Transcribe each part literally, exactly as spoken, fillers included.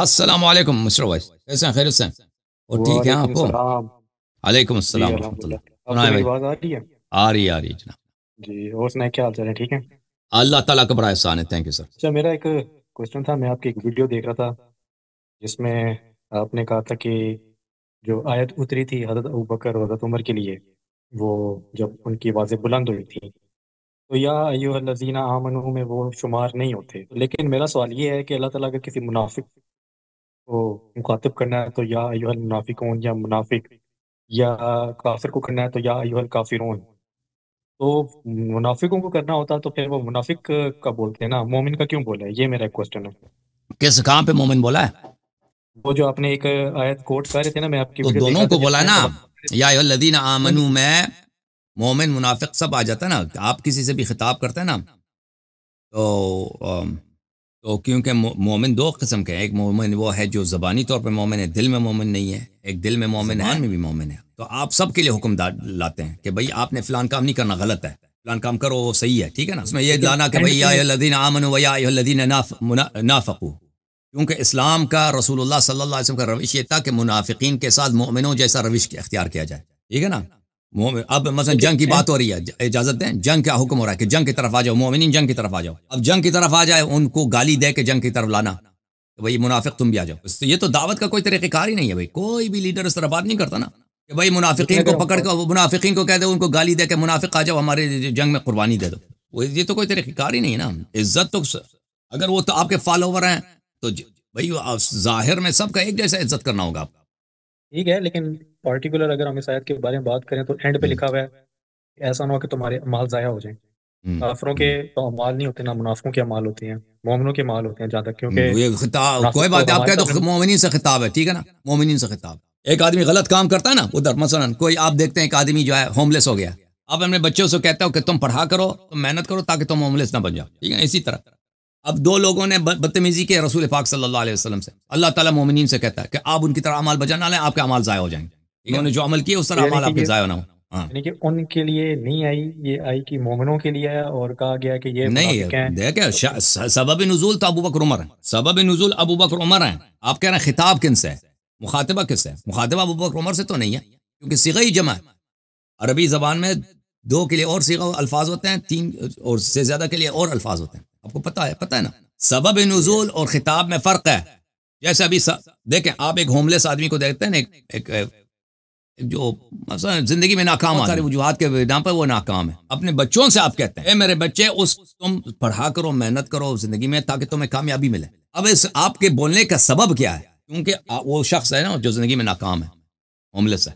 अस्सलाम वालेकुम mister vice, कैसे हैं? खैरियत से हैं? और ठीक है आपको? वालेकुम अस्सलाम रहमतुल्लाह। आ रही आ रही जनाब जी। और सुनाए, क्या हाल चाल है? ठीक है, अल्लाह ताला का बड़ा एहसान है। Thank you sir. अच्छा, मेरा एक क्वेश्चन था। मैं आपकी एक वीडियो देख रहा था जिसमें आपने कहा था कि जो आयत उतरी थी हज़रत अबूबकर और हज़रत उमर के लिए, वो जब उनकी आवाज़ें बुलंद हुई थी तो या अय्युहल्लज़ीना आमनू में वो शुमार नहीं होते। लेकिन मेरा सवाल ये है कि अल्लाह ताला अगर किसी मुनाफिक को मुखातिब करना है तो या अय्युहल मुनाफिकून या मुनाफिक, या काफिर को करना है तो या अय्युहल काफिरून। तो मुनाफिकों को करना होता तो फिर वो मुनाफिक का बोलते हैं ना, मोमिन का क्यों बोला है? ये मेरा एक क्वेश्चन है। किस कहाँ पे मोमिन बोला है? वो जो आपने एक आयत कोट कर रहे थे ना, मैं आपकी तो दोनों को बोला ना, या अय्युहल्लज़ीना आमनू में मोमिन मुनाफिक सब आ जाता है ना। आप किसी से भी खिताब करते हैं ना तो तो क्योंकि मोमिन दो किस्म के हैं। एक मोमिन वो है जो ज़बानी तौर पे मोमिन है, दिल में मोमिन नहीं है। एक दिल में मोमिन है, में भी मोमिन है। तो आप सब के लिए हुक्म लाते हैं कि भाई आपने फ़लान काम नहीं करना, गलत है, फ़लान काम करो वो सही है, ठीक है ना। उसमें यह लाना कि भाई या अय्युहल्लज़ीना आमनू व या अय्युहल्लज़ीना नाफ़क़ू, क्योंकि इस्लाम का रसूलुल्लाह सल्लल्लाहु अलैहि वसल्लम का रविश ये था कि मुनाफिकीन के साथ मोमिनों जैसा रविश अख्तियार किया जाए, ठीक है ना। अब मसलन जंग की बात हो रही है, इजाज़त दें, जंग का हुक्म हो रहा है कि जंग की तरफ आ जाओ, मोमिनीन जंग की तरफ आ जाओ। अब जंग की तरफ आ जाए, उनको गाली दे के जंग की तरफ लाना, तो भाई मुनाफिक तुम भी आ जाओ। तो ये तो दावत का कोई तरीक़ेकार ही नहीं है भाई। कोई भी लीडर इस तरह बात नहीं करता ना कि भाई मुनाफिकीन को पकड़ कर मुनाफिकीन को कह दो, उनको गाली दे के मुनाफिक आ जाओ, हमारे जंग में कुर्बानी दे दो। ये तो कोई तरीक़ेकार ही नहीं है ना। इज़्ज़त तो अगर वो तो आपके फॉलोवर हैं तो भाई ज़ाहिर में सबका एक जैसा इज्जत करना होगा आपको, ठीक है। लेकिन पर्टिकुलर अगर हम इस आयत के बारे में बात करें तो एंड पे लिखा हुआ है ऐसा ना हो कि तुम्हारे अमाल ज़ाया हो जाए। काफिरों के तो अमाल नहीं होते ना, मुनाफिकों के अमाल होते हैं, मोमिनों के अमाल होते हैं ज्यादा, क्योंकि खिताब कोई बात आप कहे तो मोमिनीन से खिताब है, ठीक है ना, मोमिनीन से खिताब। एक आदमी गलत काम करता है ना उधर, मसलन कोई आप देखते हैं एक आदमी जो है होमलेस हो गया, आप अपने बच्चों से कहते हो कि तुम पढ़ा करो, तुम मेहनत करो ताकि तुम होमलेस ना बन जाओ, ठीक है। इसी तरह अब दो लोगों ने बदतमीजी के रसूल पाक सल्लल्लाहु अलैहि वसल्लम से, अल्लाह ताला मोमिनीन से कहता है कि आप उनकी तरह अमाल बजाना लें, आपके अमाल ज़ाया हो जाएंगे। इन्होंने जो अमल किया उस तरह अमाल आपके ज़ाया ना हो। हाँ, यानी कि उनके लिए नहीं आई, ये आई कि मोमिनों के लिए है और कहा गया कि ये नहीं है। देखिए सबब नुज़ूल तो अबूबकर उमर है, सबब नुज़ूल अबूबकर उमर है। आप कह रहे हैं खिताब किन से है, मुखातबा किस है? मुखातबा अबूबकर उमर से तो नहीं है क्योंकि सीगा ही जमा है। अरबी ज़बान में दो के लिए और सीगा अल्फाज होते हैं, तीन और से ज़्यादा के लिए और अल्फाज होते हैं, आपको पता है, पता है ना। सबब नुज़ूल और खिताब में फ़र्क है। जैसे अभी देखें आप एक होमलेस आदमी को देखते हैं ना, एक, एक, एक जो जिंदगी में नाकाम है, सारी वजूहात के नाम पर वो नाकाम है, अपने बच्चों से आप कहते हैं ए मेरे बच्चे उस तुम पढ़ा करो, मेहनत करो जिंदगी में ताकि तुम्हें कामयाबी मिले। अब इस आपके बोलने का सबब क्या है? क्योंकि वो शख्स है ना जो जिंदगी में नाकाम है, होमलेस है।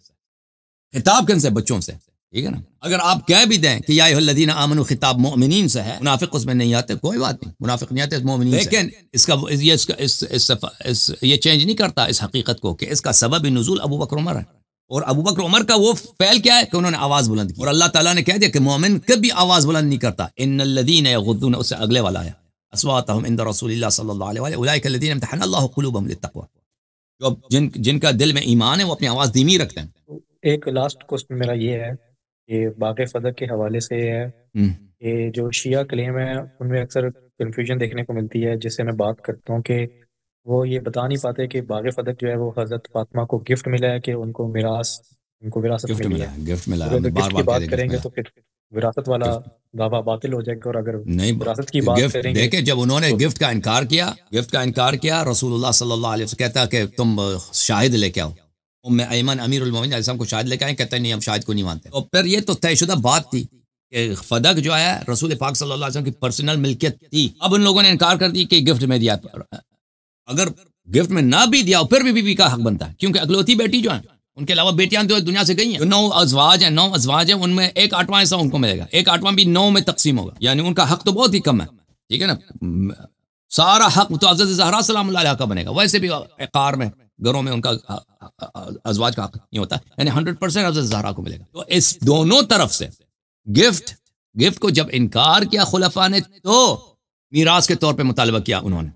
खिताब किन से? बच्चों से, ठीक है ना। अगर आप कह भी दें कि या अय्युहल्लज़ीना आमनू खिताब मोमिनीन से है, मुनाफिक उसमें नहीं आते, कोई बात नहीं, मुनाफिक नहीं आते मोमिनीन से। लेकिन इसका ये इसका इस, इस, इस ये चेंज नहीं करता इस हकीकत को कि इसका सबब नुज़ूल अबूबकर उमर है। और अबूबकर उमर का वो फ़ैल क्या है कि उन्होंने आवाज़ बुलंद की, और अल्लाह ताला ने कह दिया कि मोमिन कभी आवाज़ बुलंद नहीं करता। इन्नल्लज़ीना यग़ुज़्ज़ूना, उससे अगले वाला है अस्वातहुम इंद रसूलिल्लाह सल्लल्लाहु अलैहि वसल्लम इम्तहनल्लाहु क़ुलूबहुम लित्तक़वा, जो जिन जिनका दिल में ईमान है वो अपनी आवाज़ धीमी रखते हैं। एक लास्ट क्वेश्चन मेरा ये है ये बाक़ी फ़दक के हवाले से है कि जो शिया क्लेम है उनमें अक्सर कन्फ्यूजन देखने को मिलती है, जिससे मैं बात करता हूँ कि वो ये बता नहीं पाते कि बाक़ी फ़दक जो है वो हज़रत फातिमा को गिफ्ट मिला है कि उनको मिरास उनको विरासत गिफ्ट मिला है। गिफ्ट मिला है, गिफ्ट की बात करेंगे तो फिर विरासत वाला दावा बातिल हो जाएगा। और अगर विरासत की बात करेंगे, देखिए जब उन्होंने गिफ्ट का इनकार किया, गिफ्ट का इनकार किया, रसूलुल्लाह सल्लल्लाहु अलैहि वसल्लम कहता कि तुम शाहिद लेके आओ, उम्मे अयमन अमीरुल मोमिनीन अलैहिस्सलाम को शाहिद लेके आए, कहते नहीं हम शाहिद को नहीं मानते। और फिर ये तो तयशुदा बात थी कि फदक जो है रसूल पाक सल्लल्लाहु अलैहि वसल्लम की पर्सनल मिल्कियत थी। अब उन लोगों ने इनकार कर दी कि गिफ्ट में दिया, अगर गिफ्ट में ना भी दिया हो फिर भी बीवी का हक बनता है, क्योंकि अगलौती बेटी जो है, उनके अलावा बेटियां तो दुनिया से गई हैं, नौ अजवाज हैं, नौ अजवाज हैं, उनमें एक आठवां हिस्सा उनको मिलेगा, एक आठवां भी नौ में तकसीम होगा, यानी उनका हक तो बहुत ही कम है, ठीक है ना। सारा हक तो ज़हरा सलाम अलैहा का बनेगा, वैसे भी इकार में घरों में उनका अजवाज का हक नहीं होता, यानी हंड्रेड परसेंट हज़रत ज़हरा को मिलेगा। तो इस दोनों तरफ से गिफ्ट गिफ्ट को जब इनकार किया खुलफा ने तो मीरास के तौर पे मुतालबा किया उन्होंने,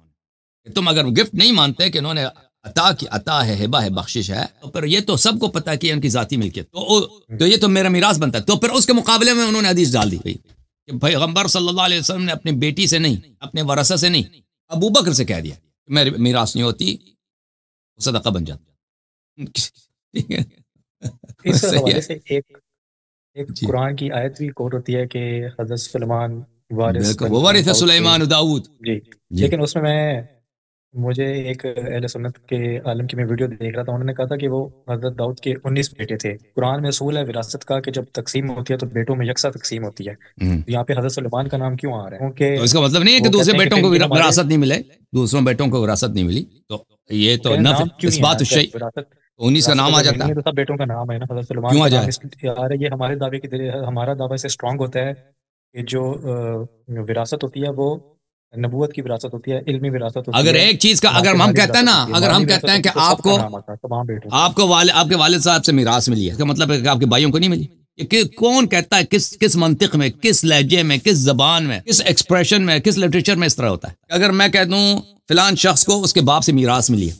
तुम अगर गिफ्ट नहीं मानते कि उन्होंने अता की अता है, हिबा है, बख्शिश है, तो फिर ये तो सबको पता है कि उनकी ज़ाती मिल्कियत, तो, तो ये तो मेरा मीरास बनता है। तो फिर उसके मुकाबले में उन्होंने हदीस डाल दी कि पैगम्बर सल्लल्लाहु अलैहि वसल्लम ने अपनी बेटी से नहीं, अपने वरसा से नहीं, अबूबकर से कह दिया मेरी मीरास नहीं होती, सदका बन जाती। सही है। एक कुरान की आयत भी कोट होती है कि हज़रत सुलेमान वारिस वो वारिस है सुलेमान दाऊद जी, लेकिन उसमें मैं मुझे एक अहले सुन्नत के आलम की मैं वीडियो देख रहा था, उन्होंने कहा था कि वो हज़रत दाऊद के उन्नीस बेटे थे। कुरान में असूल है विरासत का कि जब तकसीम होती है तो बेटों में यकसा तकसीम होती है, तो यहाँ पे हज़रत सुलेमान का नाम क्यों आ रहा है? तो इसका मतलब नहीं है कि दूसरे बेटों को विरासत नहीं मिले, दूसरों बेटों को विरासत नहीं मिली, तो ये तो इस बात उन्नीस का नाम आ जाता है, तो सब बेटों का नाम है ना हज़रत सुलेमान क्यों आ जाए? ये हमारे दावे की हमारा दावा इससे स्ट्रांग होता है कि जो विरासत होती है वो नबूवत की विरासत होती है, इल्मी विरासत होती है। अगर एक चीज़ का अगर हम कहते हैं ना, अगर हम कहते हैं कि आपको आपको वाले आपके वालिद साहब से मीरास मिली है, इसका मतलब है कि आपके भाइयों को नहीं मिली। कि कौन कहता है, किस किस मंतिक में, किस लहजे में, किस जबान में, किस एक्सप्रेशन में, किस लिटरेचर में इस तरह होता है? अगर मैं कह दूँ फिलहान शख्स को उसके बाप से मीरास मिली है,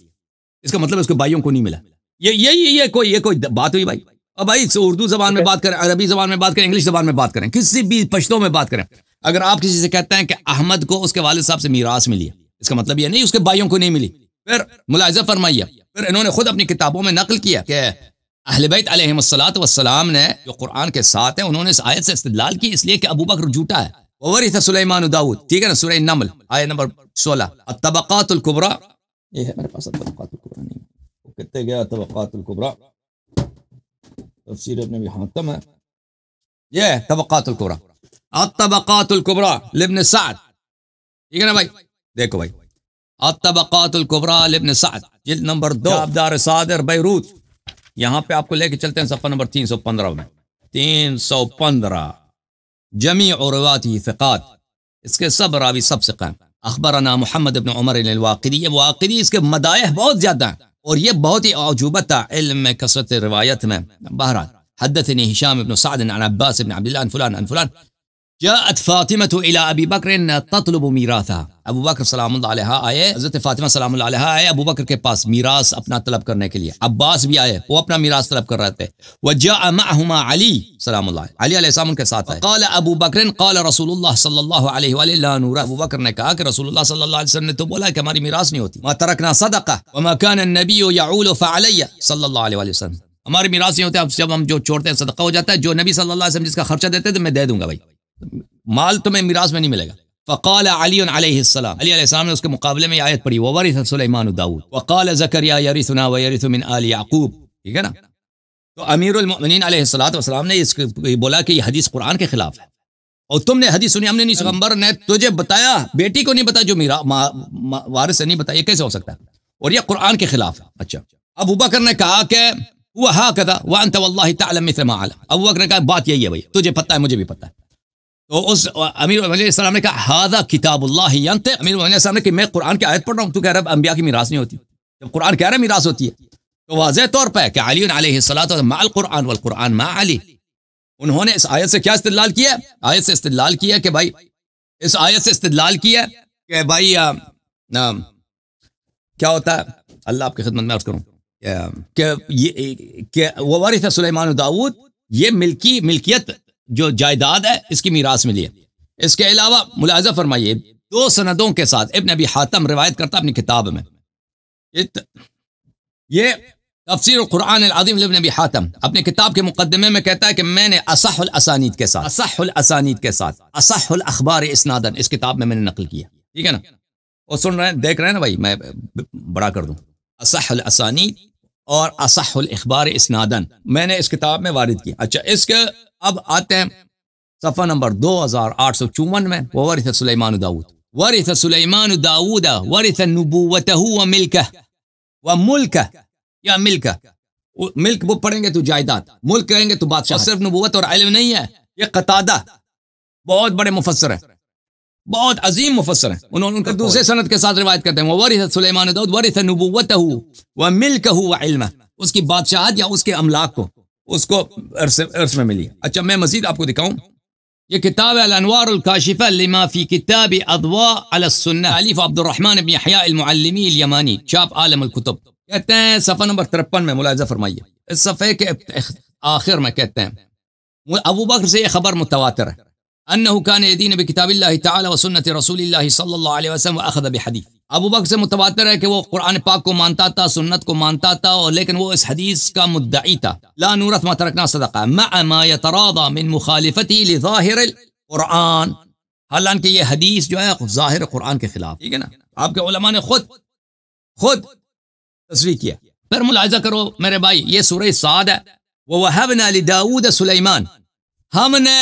इसका मतलब उसके भाइयों को नहीं मिला। ये ये ये कोई ये कोई बात हुई भाई? अब भाई उर्दू जबान में बात करें, अरबी जबान में बात करें, इंग्लिश जबान में बात करें, किसी भी पश्तो में बात करें, अगर आप किसी से कहते हैं कि अहमद को उसके वालिद साहब से मीरास मिली है, इसका मतलब यह नहीं उसके भाइयों को नहीं मिली। फिर मुलाहिजा फरमाइए, फिर इन्होंने खुद अपनी किताबों में नकल किया कि अहले बैत अलैहिमुस्सलात वस्सलाम ने जो कुरान के साथ हैं उन्होंने इस आयत से इस्तिदलाल की, इसलिए कि अबूबकर झूठा है। वरिस सुलेमान दाऊद, ठीक है ना, सूरह नमल आयत नंबर सोलह। तबक़ातुल कुबरा, ये है मेरे पास तबक़ातुल कुबरा नहीं, वो कितने गया तबक़ातुल कुबरा, तफसीर इब्न हातिम है, ये तबक़ातुल कुबरा अत्तबक़ातुल कुबरा लिब्न सअद, ठीक है ना भाई? देखो भाई अत्तबक़ातुल कुबरा लिब्न सअद जिल्द नंबर दो दार सादर बैरूत, यहाँ पे आपको लेके चलते हैं सफ़ा नंबर तीन सौ पंद्रह में। तीन सौ पंद्रह जमी और रवाती फ़िक़ात, इसके सब रावी सब से क़ायम। अख़बरना मुहम्मद इब्न उमर अल-वाक़िदी, वाक़िदी इसके मदायह बहुत ज़्यादा हैं और ये बहुत ही अजूबत है इल्म में, कसरत रिवायत में। बहरहाल हद्दतनी हिशाम इब्न सअद अन अब्बास इब्न अब्दुल्लाह फ़ुलान अन फ़ुलान जात फातिमा इला अबी बकर ततलब मीरासा, अबू बकर सलामुल्लाह अलैहा आए, हजरत फातिमा सलामुल्लाह अलैहा आए अबूबकर के पास मीरास अपना तलब करने के लिए। अब्बास भी आए, वो अपना मीरास तलब कर रहे थे। वजा माहुमा अली सलामुल्लाह अली अलैहिस्सलाम के साथ आए। क़ाल अबू बकर क़ाल रसूलुल्लाह सल्लल्लाहु अलैहि वसल्लम, अबू बकर ने कहा कि रसूलुल्लाह सल्लल्लाहु अलैहि वसल्लम ने तो बोला कि हमारी मीरास नहीं होती। मा तरकना सदक़ा व मा कान नबी यऊल फअलैया सल्लल्लाहु अलैहि वसल्लम, हमारी मीरास नहीं होती, जब हम जो छोड़ते हैं सदक़ा हो जाता है, जो नबी सल्लल्लाहु अलैहि वसल्लम जिसका खर्चा देते थे मैं दे दूंगा भाई, माल तुम्हें मिरास में नहीं मिलेगा। फ़क़ाल अली अलैहिस्सलाम, अली अलैहिस्सलाम ने उसके मुकाबले में आयत पढ़ी, व वरिस सुलेमान दाऊद वक़ाल ज़करिया यरिसुना व यरिसु मिन आल याक़ूब, ठीक है ना। तो अमीरुल मोमिनीन अलैहिस्सलातु वस्सलाम ने इसको बोला कि ये हदीस कुरान के खिलाफ है, और तुमने हदीस सुनी, हमने नहीं सुनी, पैगंबर ने तुझे बताया, बेटी को नहीं बताया, जो मीरा वारिस नहीं बताया, कैसे हो सकता है? और यह कुरान के खिलाफ है। अच्छा, अबू बकर ने कहा कि वह हाकदा व अंत वल्लाहि तअलम मिस्ल मा अअलम, अबू बकर ने कहा बात यही है भाई, तुझे पता है मुझे भी पता है। तो उस अमीर अलैहिस्सलाम ने कहा हादा किताबुल्लाह यंतिक़, अमीर अलैहिस्सलाम ने कि मैं कुरान की आयत पढ़ रहा हूँ, तू कह रहा है अंबिया की मीरास नहीं होती, जब कुरान कह रहा है मीरास होती है। तो वाज़ेह तौर पर कि अली अलैहिस्सलातु माअल कुरान वल कुरान मा अली, उन्होंने इस आयत से क्या इस्तिदलाल किया? आयत से इस्तिदलाल किया कि भाई, इस आयत से इस्तिदलाल किया कि भाई आ, आ, क्या होता है, अल्लाह आपकी खिदमत में अर्ज़ करूँ कि व वरिस सुलेमान दाऊद, ये मिल्की मिल्कियत जो जायदाद है इसकी मीरास मिली है। इसके अलावा मुलाहिजा फरमाइए दो सनदों के साथ इब्न अबी हातिम रिवायत करता अपनी किताब में, ये तफसीर कुरान अज़ीम इब्न अबी हातिम अपने किताब के मुकदमे में कहता है कि मैंने असहुल असानीद के साथ असहुल असानीद के साथ असहुल अखबार इस्नादन इस किताब में मैंने नकल किया, ठीक है ना। और सुन रहे हैं देख रहे हैं ना भाई, मैं बड़ा कर दूँ, असहुल असानीद और असहुल अखबार इस्नादन मैंने इस किताब में वारिद किया। अच्छा, इसके अब आते हैं सफ़ा नंबर दो हज़ार आठ सौ चौवन में, वो वरिस सुलेमान दाऊद वरिस सुलेमान दाऊद वरिस नबुवतहु व मिल्कह व मुल्कह, या मिल्कह मिल्क वो पढ़ेंगे तो जायदाद, मुल्क कहेंगे तो बादशाह। सिर्फ नबुवत और इल्म नहीं है, ये क़तादा बहुत बड़े मुफस्सर हैं, बहुत अजीम मुफस्सर हैं, उन्होंने उनका दूसरे सनद के साथ रिवायत करते हैं वरिस सुलेमान दाऊद वरिस नबुवतहु व मिल्कहु व इल्मह, उसकी बादशाहत या उसके अमलाक को उसको अर्स में मिली। अच्छा, मैं मजीद आपको दिखाऊं, ये किताब है अल-अनवारुल काशिफा लिमा फी किताब अदवा अल सुन्नह अलिफ अब्दुर्रहमान इब्न यहया अल-मुअल्लिमी अल-यमानी छाप आलम अल-कुतुब, कहते हैं सफ़ा नंबर तिरपन में, मुलाहिज़ा फरमाइए इस सफ़े के आखिर में कहते हैं अबू बकर से यह खबर मुतवातिर है अन्नहु कान यदीन बिकिताबिल्लाह तआला व सुन्नति रसूलिल्लाह सल्लल्लाहु अलैहि वसल्लम व अख़ज़ बिहदीस, अबूबकर से मुतवातर है कि वो कुरान पाक को मानता था, सुन्नत को मानता था, और लेकिन वो इस हदीस का मुद्दई था, ला नूरत मा तरकना सदका मअ मा यतरादा मिन मुखालिफती लिज़ाहिरिल कुरान, हालांकि ये हदीस जो है ज़ाहिर कुरान के खिलाफ, ठीक है ना। आपके उलमा ने खुद खुद तस्वीर किया। फिर मुलाहिजा करो मेरे भाई, ये सूरह साद है, व वहबना लि दाऊद सुलेमान, हमने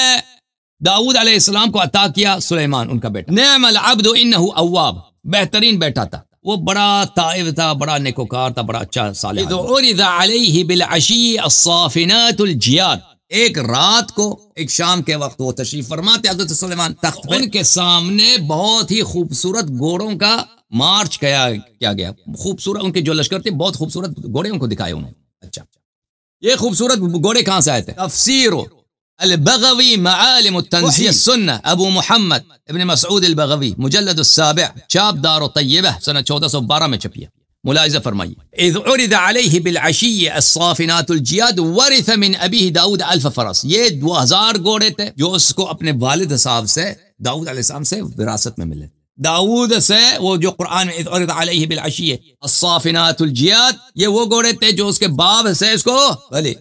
दाऊद अलैहिस्सलाम को अता किया, सुलेमान उनका बेटा, निअमल अब्दु इन्नहु अव्वाब, बेहतरीन बेटा था, वो बड़ा ताइब था, बड़ा नेकोकार था, बड़ा अच्छा सालिह। एक रात को, एक शाम के वक्त वो तशरीफ फरमाते हज़रत सुलेमान तख्त पे, उनके सामने बहुत ही खूबसूरत घोड़ों का मार्च किया क्या गया, खूबसूरत उनके जो लश्कर थे, बहुत खूबसूरत घोड़े उनको दिखाए उन्होंने। अच्छा, ये खूबसूरत घोड़े कहाँ से आए थे? तफसीर अल-बगवी मआलिम अत-तंज़ीह सुन्नह, अबू मुहम्मद इब्न मसऊद अल-बगवी, मुजल्लद अस-साबि, छापदार और तय्यबा, सन चौदह सौ बारह में छपी है। मुलाहिज़ा फरमाइए, इज़ उरिद अलैहि बिल-अशिय्य अस-साफ़िनातु अल-जियाद वरिथ मिन अबीही दाऊद अल्फ फरस, ये दो हजार घोड़े थे जो उसको अपने वालिद साहब से दाऊद अलैहिस्सलाम से विरासत में मिले। दाऊद से वो जो कुरान में इज़ उरिद अलैहि बिल-अशिय्य अस-साफ़िनातु अल-जियाद, ये वो घोड़े थे जो उसके बाप से इसको भले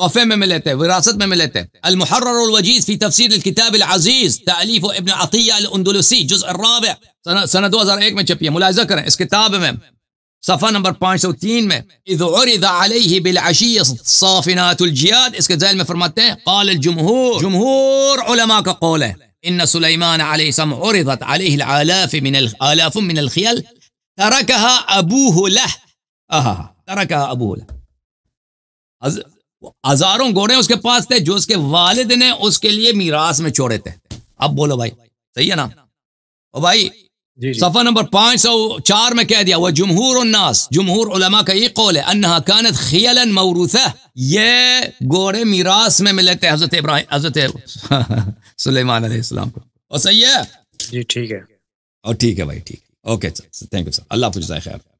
तोहफे में मिले थे, विरासत में मिले थे। अल-मुहर्रर अल-वजीज़ फी तफसीर अल-किताब अल-अज़ीज़ तालीफ इब्न अतिया अल-अंदुलुसी जुज़ अर-राबि, सन दो हज़ार एक में छपी है। मुलाहिज़ा करें इस किताब में सफ़ा नंबर पाँच सौ तीन में, इज़ उरिद अलैहि बिल-अशिय्य अस-साफ़िनातु अल-जियाद, इसके ज़ैल में फरमाते हैं, क़ाल अल-जुमहूर, जुमहूर उलमा का क़ौल है, इन्न सुलैमान अलैहिस्सलाम उरिदत अलैहि अल-आलाफ़ मिन अल-आलाफ़ मिन अल-खियल तरकहा अबूहु लह, आहा तरकहा अबूहु लह, हजारों घोड़े उसके पास थे जो उसके वालिद ने उसके लिए मीरास में छोड़े थे। अब बोलो भाई, सही है ना। ओ भाई, सफा नंबर पाँच सौ चार में कह दिया, वह जमहूर उन्नास, जमहूर उलमा का ये कौल है, अन्नहा कानत खियलन मौरूसा, ये घोड़े मीरास में मिले थे हजरत इब्राहिम हजरत सुलेमान अलैहिस्सलाम को। और सही है जी, ठीक है, और ठीक है भाई, ठीक है, okay sir, thank you sir, अल्लाह हाफ़िज़, ख़ैर।